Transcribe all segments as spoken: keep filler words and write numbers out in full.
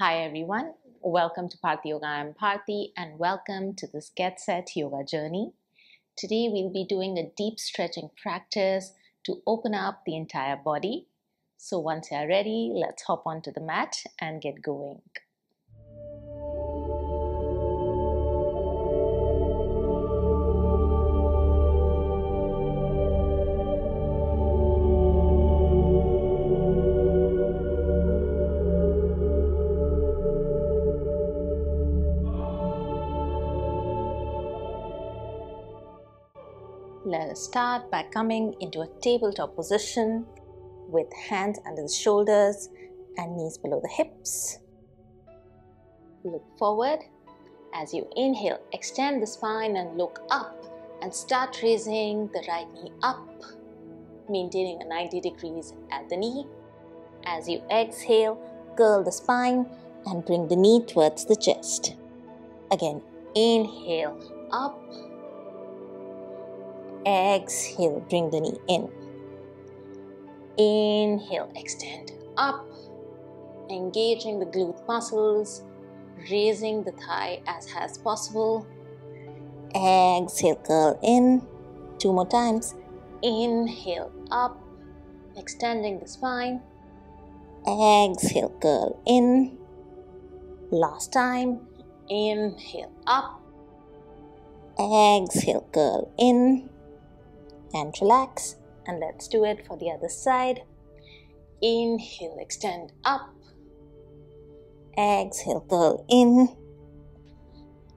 Hi everyone, welcome to Bharti Yoga. I'm Bharti and welcome to this Get Set Yoga journey. Today we'll be doing a deep stretching practice to open up the entire body. So once you're ready, let's hop onto the mat and get going. Let us start by coming into a tabletop position with hands under the shoulders and knees below the hips. Look forward. As you inhale, extend the spine and look up and start raising the right knee up, maintaining a ninety degrees at the knee. As you exhale, curl the spine and bring the knee towards the chest. Again, inhale up. Exhale, bring the knee in. Inhale, extend up, engaging the glute muscles, raising the thigh as high as possible. Exhale, curl in. Two more times. Inhale up, extending the spine. Exhale, curl in. Last time. Inhale up. Exhale, curl in. And relax, and let's do it for the other side. Inhale, extend up. Exhale, curl in.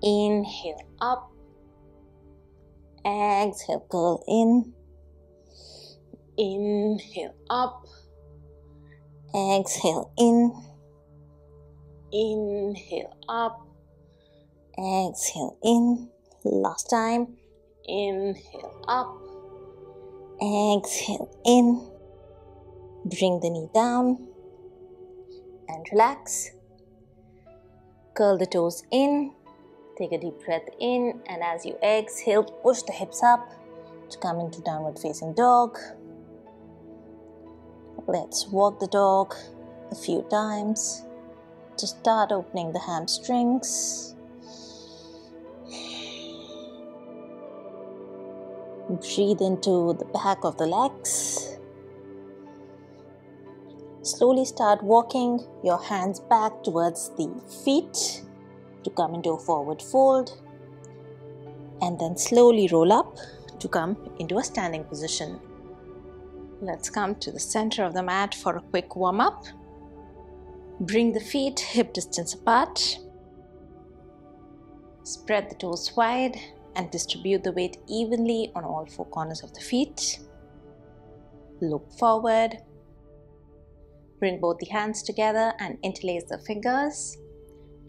Inhale up. Exhale, curl in. Inhale up. Exhale in. Inhale up. Exhale in. Last time. Inhale up. Exhale in, bring the knee down and relax. Curl the toes in, take a deep breath in, and as you exhale, push the hips up to come into downward facing dog. Let's walk the dog a few times to start opening the hamstrings. Breathe into the back of the legs. Slowly start walking your hands back towards the feet to come into a forward fold, and then slowly roll up to come into a standing position. Let's come to the center of the mat for a quick warm up. Bring the feet hip distance apart. Spread the toes wide and distribute the weight evenly on all four corners of the feet. Look forward. Bring both the hands together and interlace the fingers.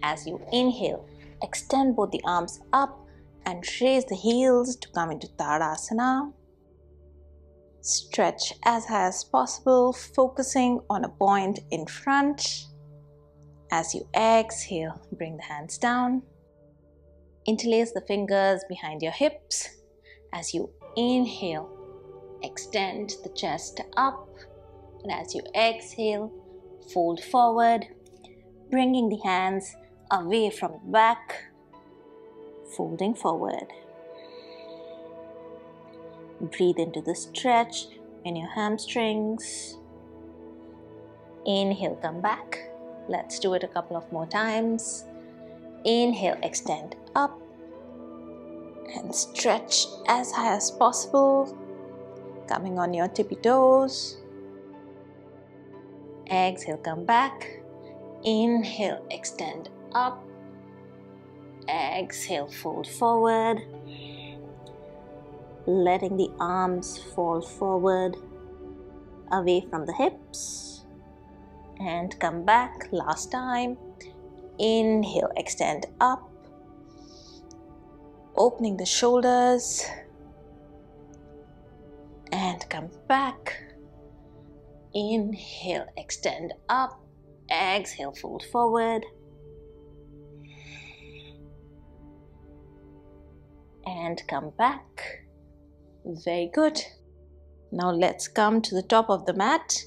As you inhale, extend both the arms up and raise the heels to come into Tadasana. Stretch as high as possible, focusing on a point in front. As you exhale, bring the hands down. Interlace the fingers behind your hips. As you inhale, extend the chest up. And as you exhale, fold forward, bringing the hands away from the back, folding forward. Breathe into the stretch in your hamstrings. Inhale, come back. Let's do it a couple of more times. Inhale, extend up and stretch as high as possible, coming on your tippy toes. Exhale, come back. Inhale, extend up. Exhale, fold forward, letting the arms fall forward away from the hips, and come back. Last time. Inhale, extend up, opening the shoulders, and come back. Inhale, extend up. Exhale, fold forward, and come back. Very good. Now let's come to the top of the mat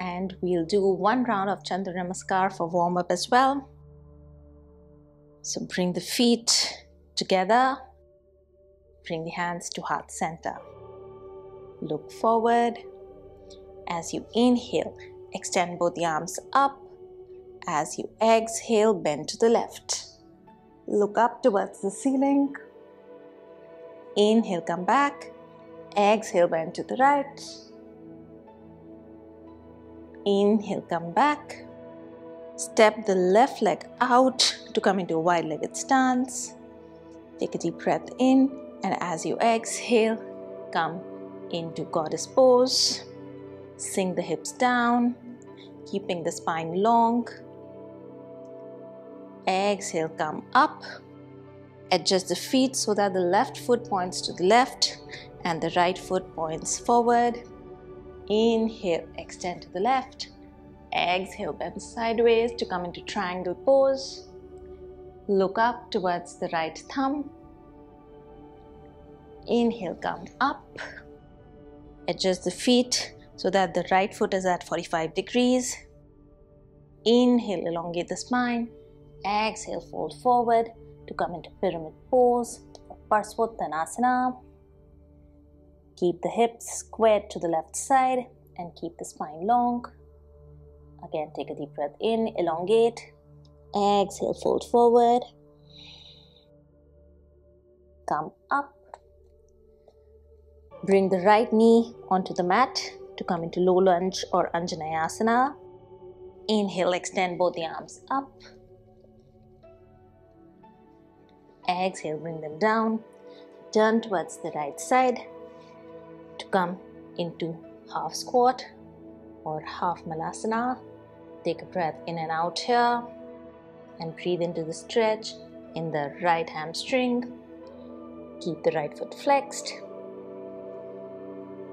and we'll do one round of Chandra Namaskar for warm-up as well. So bring the feet together, bring the hands to heart center. Look forward. As you inhale, extend both the arms up. As you exhale, bend to the left. Look up towards the ceiling. Inhale, come back. Exhale, bend to the right. Inhale, come back. Step the left leg out to come into a wide-legged stance. Take a deep breath in, and as you exhale, come into goddess pose. Sink the hips down, keeping the spine long. Exhale, come up. Adjust the feet so that the left foot points to the left and the right foot points forward. Inhale, extend to the left. Exhale, bend sideways to come into triangle pose. Look up towards the right thumb. Inhale, come up. Adjust the feet so that the right foot is at forty-five degrees. Inhale, elongate the spine. Exhale, fold forward to come into pyramid pose, Parsvottanasana. Keep the hips squared to the left side and keep the spine long. Again, take a deep breath in, elongate. Exhale, fold forward. Come up. Bring the right knee onto the mat to come into low lunge or Anjanayasana. Inhale, extend both the arms up. Exhale, bring them down. Turn towards the right side to come into half squat or half Malasana. Take a breath in and out here and breathe into the stretch in the right hamstring. Keep the right foot flexed.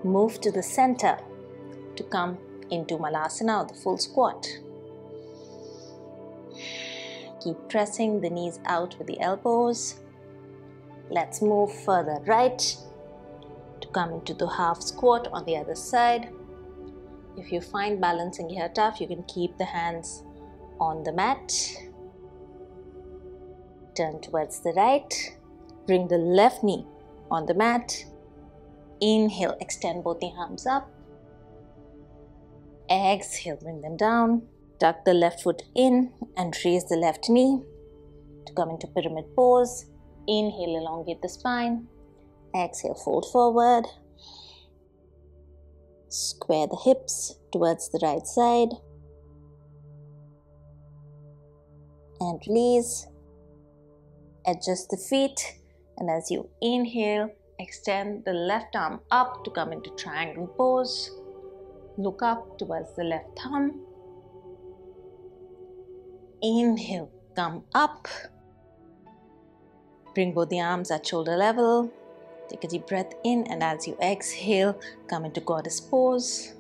Move to the center to come into Malasana or the full squat. Keep pressing the knees out with the elbows. Let's move further right to come into the half squat on the other side. If you find balancing here tough, you can keep the hands on the mat. Turn towards the right. Bring the left knee on the mat. Inhale, extend both the arms up. Exhale, bring them down. Tuck the left foot in and raise the left knee to come into pyramid pose. Inhale, elongate the spine. Exhale, fold forward. Square the hips towards the right side. And release. Adjust the feet. And as you inhale, extend the left arm up to come into triangle pose. Look up towards the left thumb. Inhale, come up. Bring both the arms at shoulder level. Take a deep breath in, and as you exhale, come into goddess pose.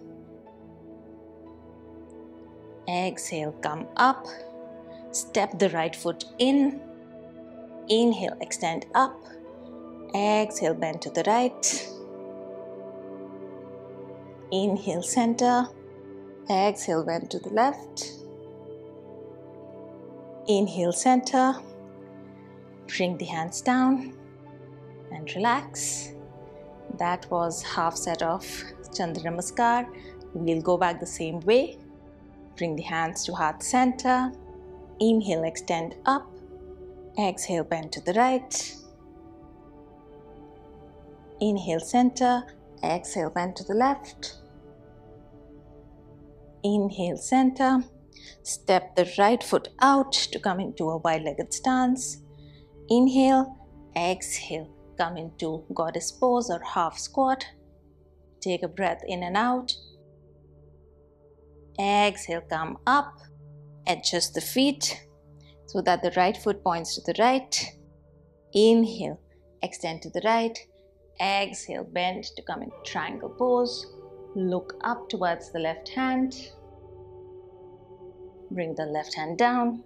Exhale, come up. Step the right foot in. Inhale, extend up. Exhale, bend to the right. Inhale, center. Exhale, bend to the left. Inhale, center. Bring the hands down and relax. That was half set of Chandra Namaskar. We'll go back the same way. Bring the hands to heart center. Inhale, extend up. Exhale, bend to the right. Inhale, center. Exhale, bend to the left. Inhale, center. Step the right foot out to come into a wide-legged stance. Inhale, exhale, come into goddess pose or half squat. Take a breath in and out. Exhale, come up. Adjust the feet so that the right foot points to the right. Inhale, extend to the right. Exhale, bend to come into triangle pose. Look up towards the left hand. Bring the left hand down.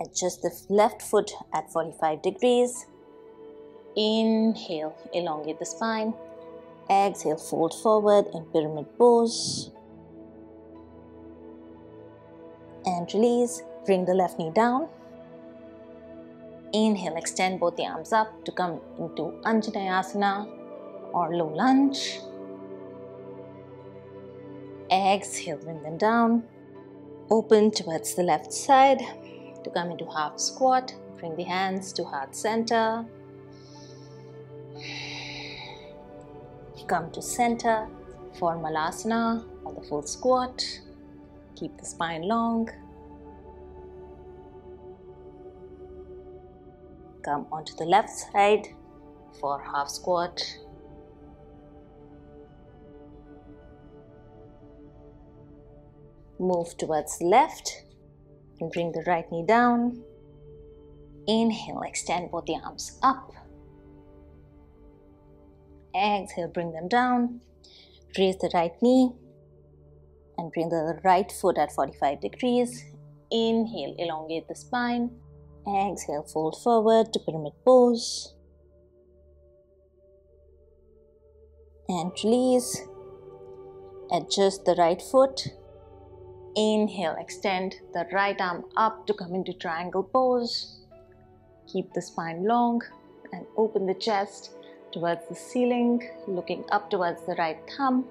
Adjust the left foot at forty-five degrees. Inhale, elongate the spine. Exhale, fold forward in pyramid pose. and release. Bring the left knee down. Inhale, extend both the arms up to come into Anjanayasana or low lunge. Exhale, bring them down. Open towards the left side to come into half squat. Bring the hands to heart center. Come to center for Malasana or the full squat. Keep the spine long. Come onto the left side for half squat. Move towards left and bring the right knee down. Inhale, extend both the arms up. Exhale, bring them down. Raise the right knee and bring the right foot at forty-five degrees. Inhale, elongate the spine. Exhale, fold forward to pyramid pose. And release. Adjust the right foot. Inhale, extend the right arm up to come into triangle pose. Keep the spine long and open the chest towards the ceiling, looking up towards the right thumb.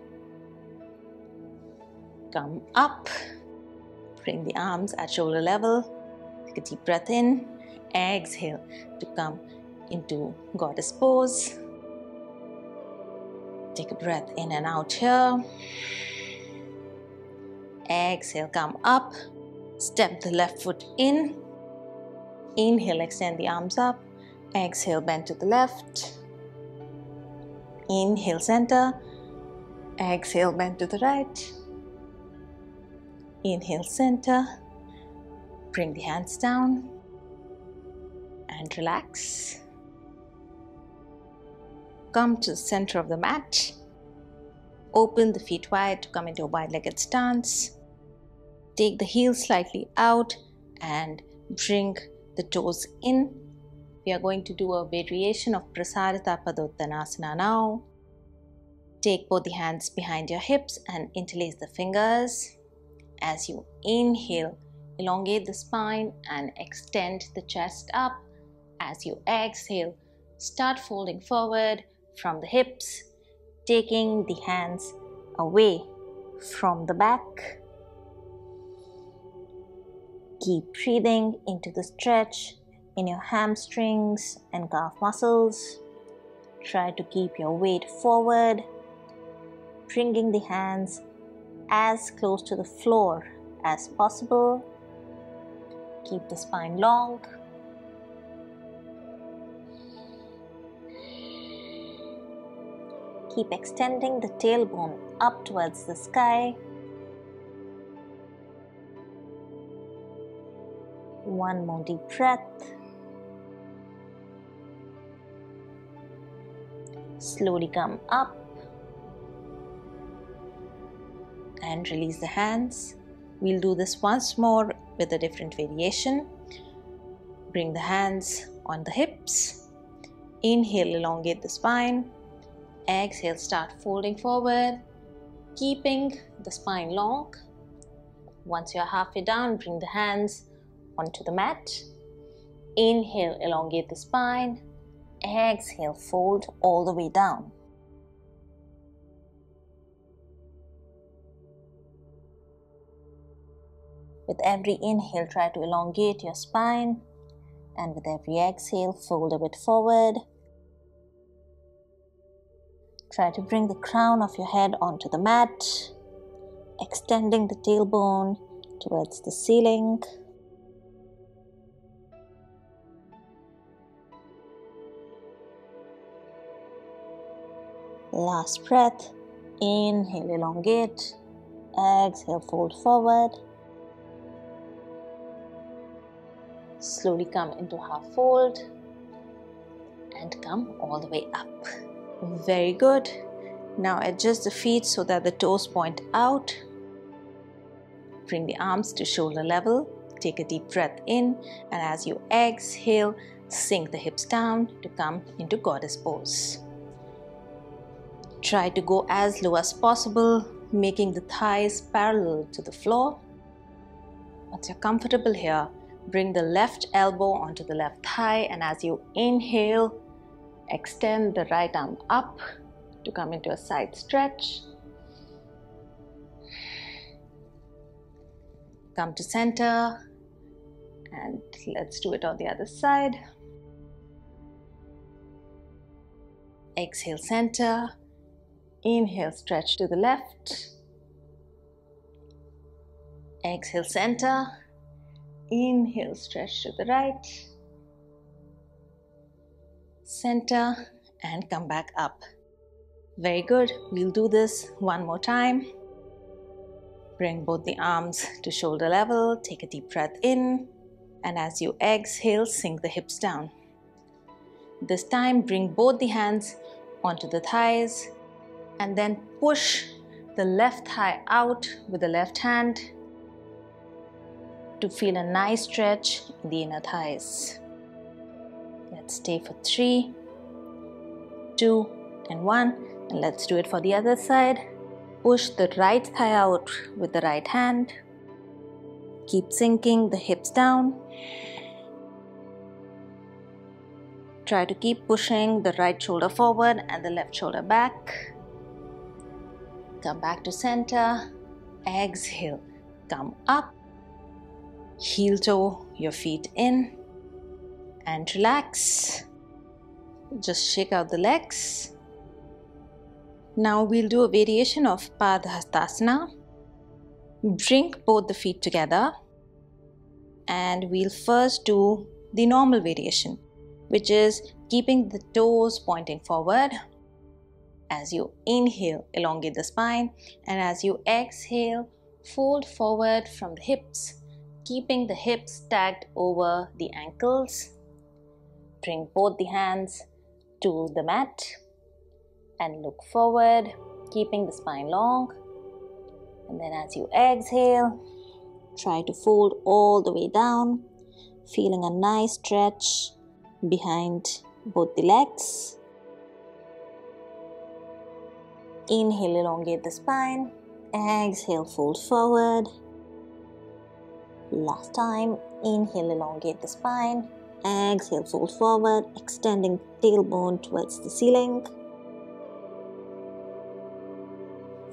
Come up, bring the arms at shoulder level. Take a deep breath in. Exhale to come into goddess pose. Take a breath in and out here. Exhale, come up. Step the left foot in. Inhale, extend the arms up. Exhale, bend to the left. Inhale, center. Exhale, bend to the right. Inhale, center. Bring the hands down and relax. Come to the center of the mat. Open the feet wide to come into a wide-legged stance. Take the heels slightly out and bring the toes in. We are going to do a variation of Prasarita Padottanasana now. Take both the hands behind your hips and interlace the fingers. As you inhale, elongate the spine and extend the chest up. As you exhale, start folding forward from the hips, taking the hands away from the back. Keep breathing into the stretch in your hamstrings and calf muscles. Try to keep your weight forward, bringing the hands as close to the floor as possible. Keep the spine long. Keep extending the tailbone up towards the sky. One more deep breath. Slowly come up and release the hands. We'll do this once more with a different variation. Bring the hands on the hips. Inhale, elongate the spine. Exhale, start folding forward, keeping the spine long. Once you're halfway down, bring the hands onto the mat. Inhale, elongate the spine. Exhale, fold all the way down. With every inhale, try to elongate your spine, and with every exhale, fold a bit forward. Try to bring the crown of your head onto the mat, extending the tailbone towards the ceiling. Last breath. Inhale, elongate. Exhale, fold forward. Slowly come into half fold and come all the way up. Very good. Now adjust the feet so that the toes point out. Bring the arms to shoulder level. Take a deep breath in, and as you exhale, sink the hips down to come into goddess pose. Try to go as low as possible, making the thighs parallel to the floor. Once you're comfortable here, bring the left elbow onto the left thigh, and as you inhale, extend the right arm up to come into a side stretch. Come to center, and let's do it on the other side. Exhale, center. Inhale, stretch to the left. Exhale, center. Inhale, stretch to the right. Center, and come back up. Very good. We'll do this one more time. Bring both the arms to shoulder level. Take a deep breath in, and as you exhale, sink the hips down. This time, bring both the hands onto the thighs, and then push the left thigh out with the left hand to feel a nice stretch in the inner thighs. Let's stay for three, two, and one, and let's do it for the other side. Push the right thigh out with the right hand. Keep sinking the hips down. Try to keep pushing the right shoulder forward and the left shoulder back. Come back to center. Exhale, come up. Heel toe your feet in and relax. Just shake out the legs. Now we'll do a variation of Padhastasana. Bring both the feet together, and we'll first do the normal variation, which is keeping the toes pointing forward. As you inhale, elongate the spine, and as you exhale, fold forward from the hips, keeping the hips tagged over the ankles. Bring both the hands to the mat and look forward, keeping the spine long. And then as you exhale, try to fold all the way down, feeling a nice stretch behind both the legs. Inhale, elongate the spine. Exhale, fold forward. Last time, inhale, elongate the spine. Exhale, fold forward, extending tailbone towards the ceiling.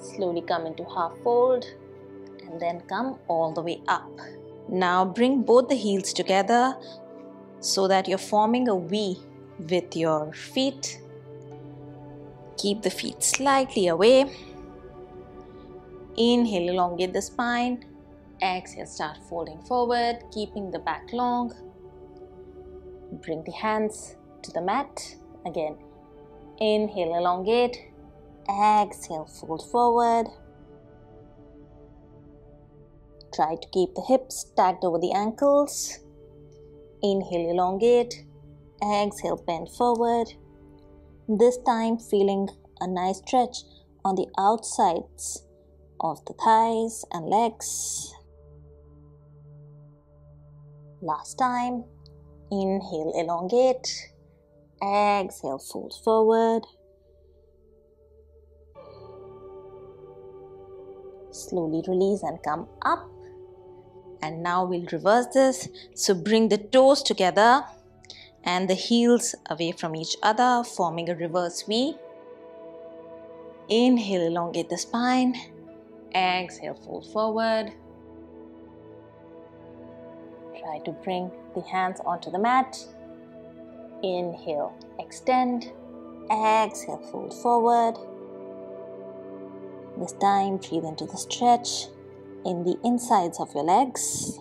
Slowly come into half fold, and then come all the way up. Now bring both the heels together so that you're forming a V with your feet. Keep the feet slightly away. Inhale, elongate the spine. Exhale, start folding forward, keeping the back long. Bring the hands to the mat. Again, inhale, elongate. Exhale, fold forward. Try to keep the hips tagged over the ankles. Inhale, elongate. Exhale, bend forward. This time feeling a nice stretch on the outsides of the thighs and legs. Last time, inhale, elongate. Exhale, fold forward. Slowly release and come up. And now we'll reverse this. So bring the toes together and the heels away from each other, forming a reverse V. Inhale, elongate the spine. Exhale, fold forward. Try to bring the hands onto the mat. Inhale, extend. Exhale, fold forward. This time, breathe into the stretch in the insides of your legs.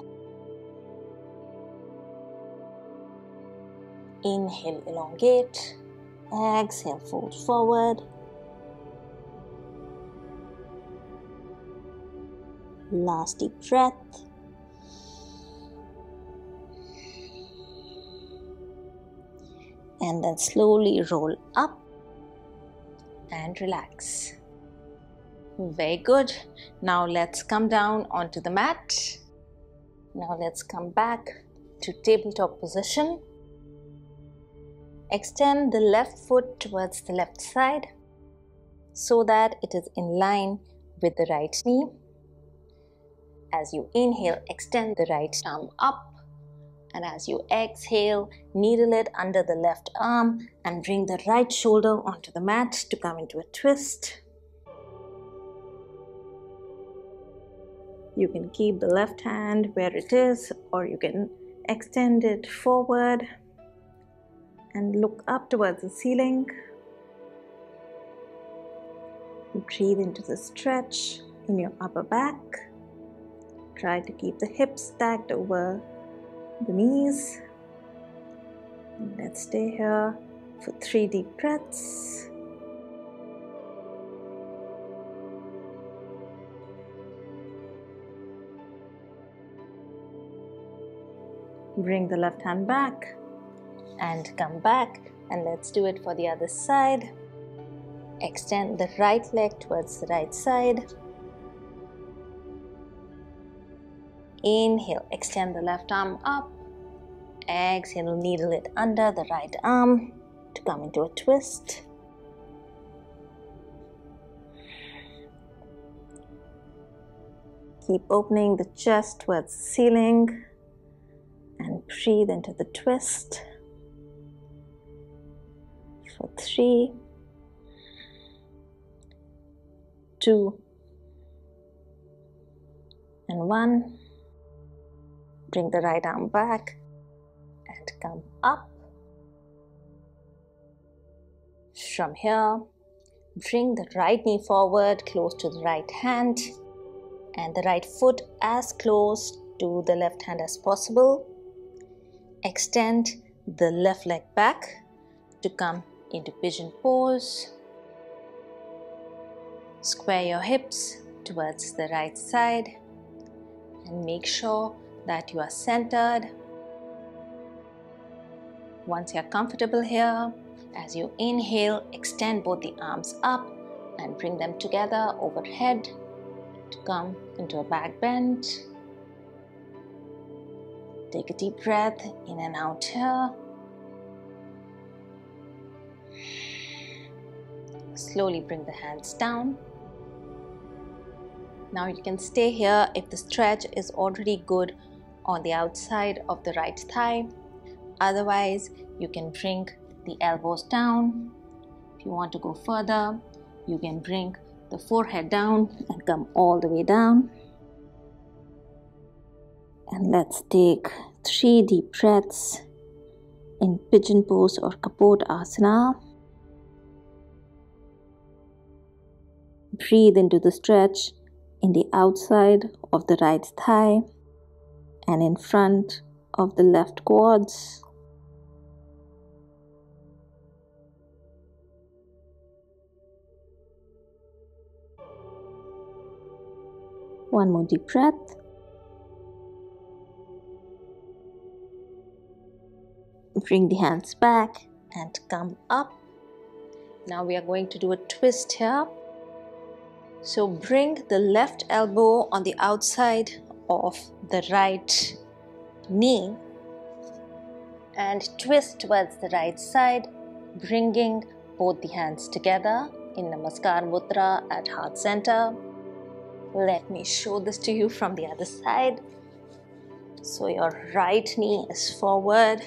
Inhale, elongate. Exhale, fold forward. Last deep breath. And then slowly roll up and relax. Very good. Now let's come down onto the mat. Now let's come back to tabletop position. Extend the left foot towards the left side so that it is in line with the right knee. As you inhale, extend the right arm up, and as you exhale, needle it under the left arm and bring the right shoulder onto the mat to come into a twist. You can keep the left hand where it is, or you can extend it forward and look up towards the ceiling. Breathe into the stretch in your upper back. Try to keep the hips stacked over the knees. And let's stay here for three deep breaths. Bring the left hand back and come back, and let's do it for the other side. Extend the right leg towards the right side. Inhale, extend the left arm up. Exhale, needle it under the right arm to come into a twist. Keep opening the chest towards the ceiling and breathe into the twist for three, two, and one. Bring the right arm back and come up. From here, bring the right knee forward close to the right hand and the right foot as close to the left hand as possible. Extend the left leg back to come into pigeon pose. Square your hips towards the right side and make sure that you are centered. Once you are comfortable here, as you inhale, extend both the arms up and bring them together overhead to come into a back bend. Take a deep breath in and out here. Slowly bring the hands down. Now you can stay here if the stretch is already good on the outside of the right thigh. Otherwise, you can bring the elbows down. If you want to go further, you can bring the forehead down and come all the way down. And let's take three deep breaths in pigeon pose or Kapotasana. Breathe into the stretch in the outside of the right thigh and in front of the left quads. One more deep breath. Bring the hands back and come up. Now we are going to do a twist here. So bring the left elbow on the outside of the right knee and twist towards the right side, bringing both the hands together in Namaskar Mudra at heart center. Let me show this to you from the other side. So your right knee is forward.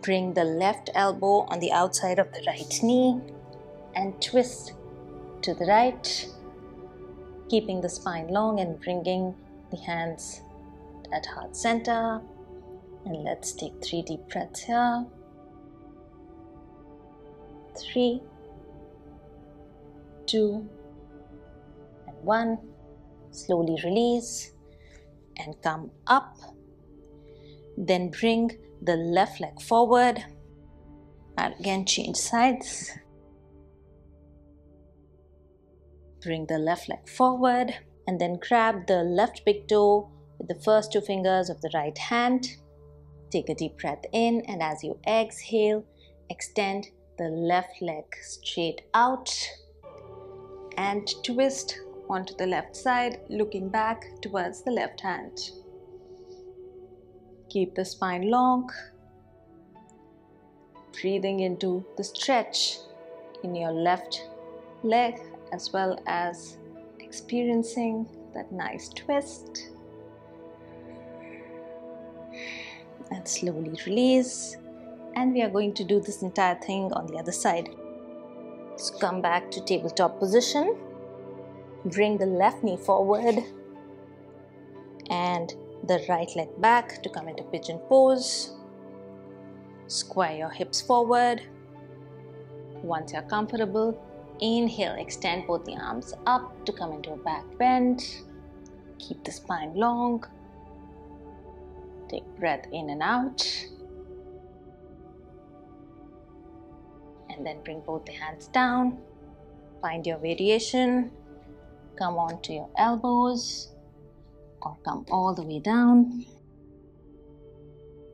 Bring the left elbow on the outside of the right knee and twist to the right, keeping the spine long and bringing the hands at heart center. And let's take three deep breaths here. Three, two, and one. Slowly release and come up. Then bring the left leg forward. Again, change sides. Bring the left leg forward and then grab the left big toe with the first two fingers of the right hand. Take a deep breath in, and as you exhale, extend the left leg straight out and twist onto the left side, looking back towards the left hand. Keep the spine long, breathing into the stretch in your left leg as well as experiencing that nice twist. And slowly release. And we are going to do this entire thing on the other side. So come back to tabletop position. Bring the left knee forward and the right leg back to come into pigeon pose. Square your hips forward. Once you're comfortable, inhale, extend both the arms up to come into a back bend. Keep the spine long. Take breath in and out. And then bring both the hands down. Find your variation. Come on to your elbows or come all the way down.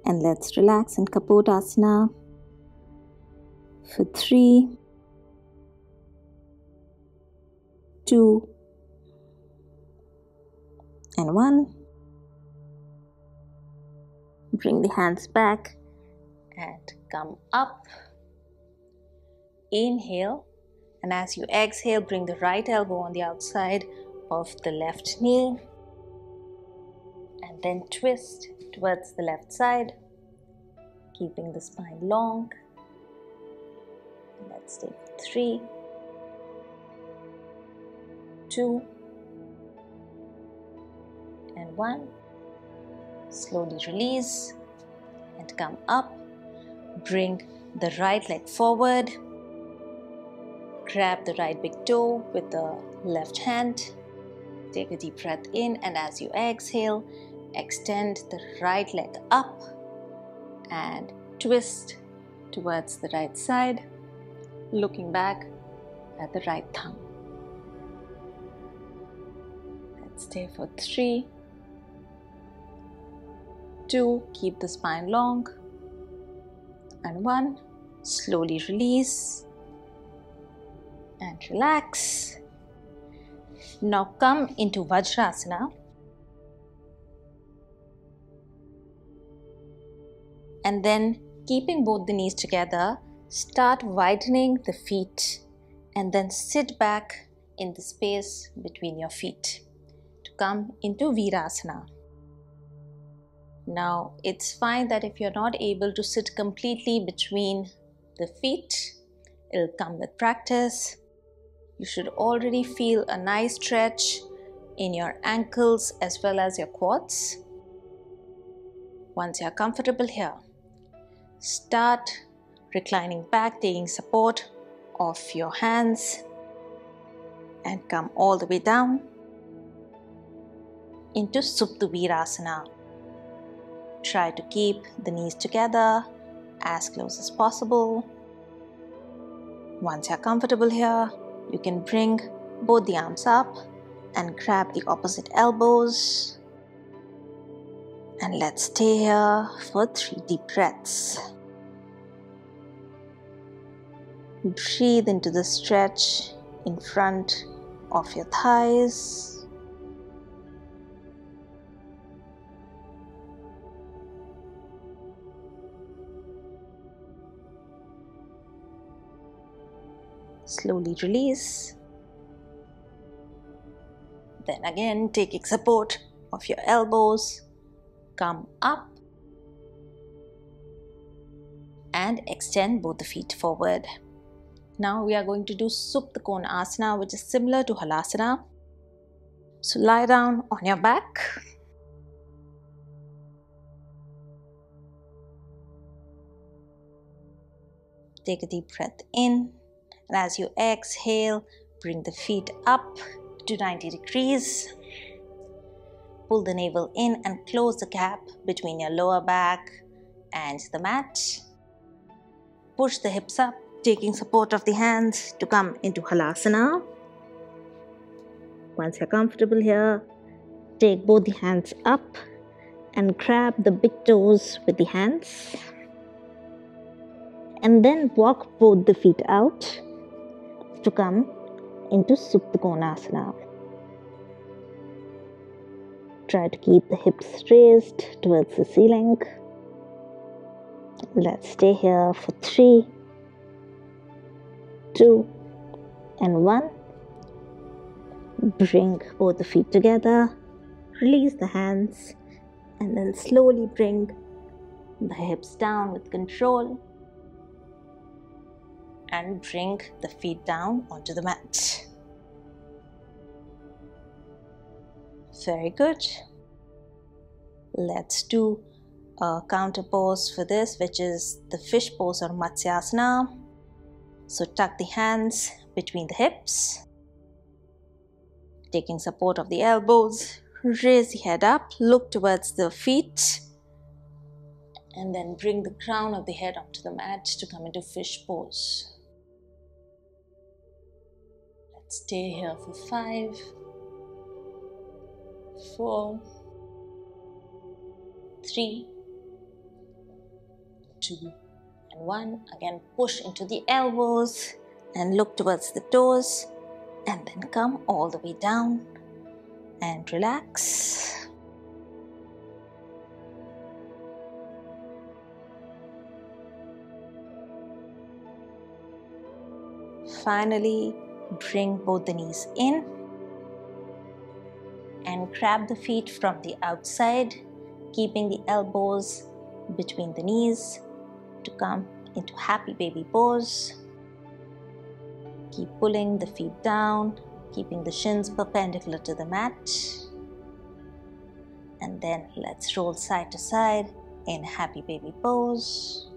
And let's relax in Kapotasana for three, two, and one. Bring the hands back and come up. Inhale. And as you exhale, bring the right elbow on the outside of the left knee and then twist towards the left side, keeping the spine long. Let's take three, two, and one. Slowly release and come up. Bring the right leg forward. Grab the right big toe with the left hand. Take a deep breath in, and as you exhale, extend the right leg up and twist towards the right side, looking back at the right thumb. Let's stay for three, two, keep the spine long, and one, slowly release. And relax. Now come into Vajrasana and then keeping both the knees together, start widening the feet and then sit back in the space between your feet to come into Virasana. Now it's fine that if you're not able to sit completely between the feet, it'll come with practice. You should already feel a nice stretch in your ankles as well as your quads. Once you are comfortable here, start reclining back, taking support of your hands and come all the way down into Supta Virasana. Try to keep the knees together as close as possible. Once you are comfortable here, you can bring both the arms up and grab the opposite elbows. And let's stay here for three deep breaths. Breathe into the stretch in front of your thighs. Slowly release. Then again, taking support of your elbows, come up and extend both the feet forward. Now we are going to do Supta Konasana, which is similar to Halasana. So lie down on your back. Take a deep breath in. And as you exhale, bring the feet up to ninety degrees. Pull the navel in and close the gap between your lower back and the mat. Push the hips up, taking support of the hands to come into Halasana. Once you're comfortable here, take both the hands up and grab the big toes with the hands. And then walk both the feet out to come into Supta Konasana. Try to keep the hips raised towards the ceiling. Let's stay here for three, two, and one. Bring both the feet together, release the hands, and then slowly bring the hips down with control and bring the feet down onto the mat. Very good. Let's do a counter pose for this, which is the fish pose or Matsyasana. So tuck the hands between the hips, taking support of the elbows, raise the head up, look towards the feet, and then bring the crown of the head onto the mat to come into fish pose. Let's stay here for five, four, three, two, and one. Again, push into the elbows and look towards the toes, and then come all the way down and relax. Finally, bring both the knees in and grab the feet from the outside, keeping the elbows between the knees to come into happy baby pose. Keep pulling the feet down, keeping the shins perpendicular to the mat. And then let's roll side to side in happy baby pose.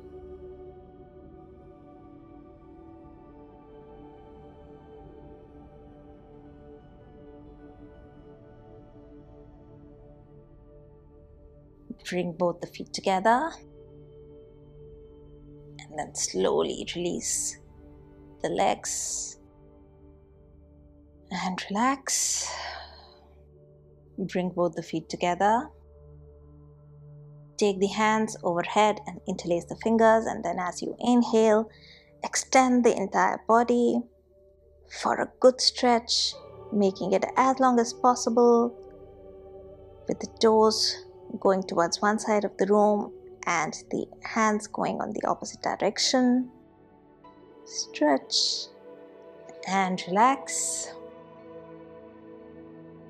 Bring both the feet together and then slowly release the legs and relax. Bring both the feet together. Take the hands overhead and interlace the fingers, and then as you inhale, extend the entire body for a good stretch, making it as long as possible, with the toes going towards one side of the room and the hands going on the opposite direction. Stretch and relax.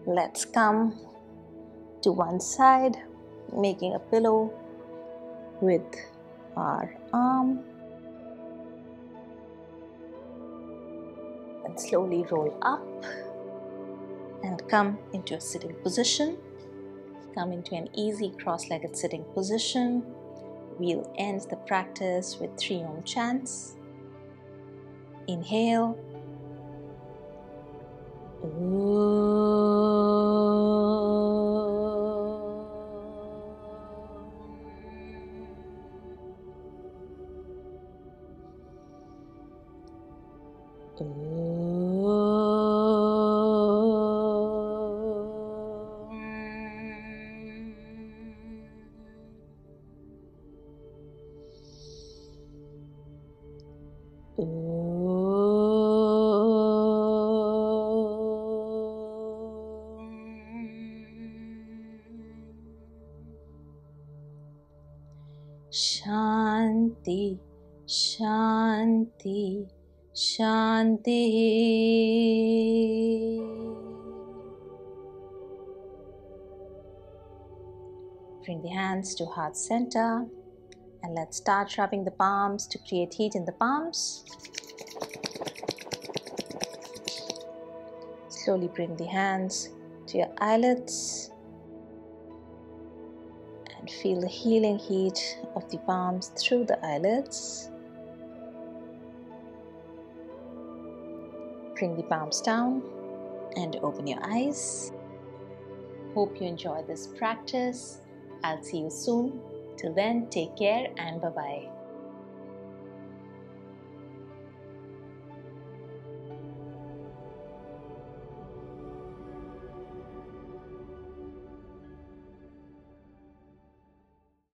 Let's come to one side, making a pillow with our arm, and slowly roll up and come into a sitting position. Come into an easy cross-legged sitting position. We'll end the practice with three Om chants. Inhale. Om. Om. Shanti, Shanti, Shanti. Bring the hands to heart center, and let's start rubbing the palms to create heat in the palms. Slowly bring the hands to your eyelids and feel the healing heat of the palms through the eyelids. Bring the palms down and open your eyes. Hope you enjoyed this practice. I'll see you soon. Till then, take care and bye-bye.